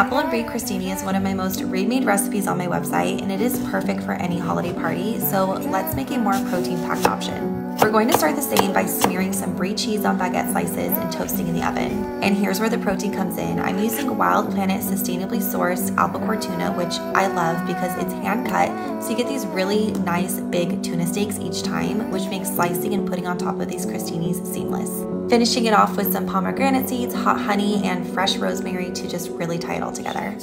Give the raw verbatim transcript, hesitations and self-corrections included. apple and brie crostini is one of my most read-made recipes on my website, and it is perfect for any holiday party, so let's make a more protein-packed option. We're going to start the same by smearing some brie cheese on baguette slices and toasting in the oven. And here's where the protein comes in. I'm using Wild Planet sustainably sourced albacore tuna, which I love because it's hand-cut, so you get these really nice big tuna steaks each time, which makes slicing and putting on top of these crostinis seamless. Finishing it off with some pomegranate seeds, hot honey, and fresh rosemary to just really tie it all together.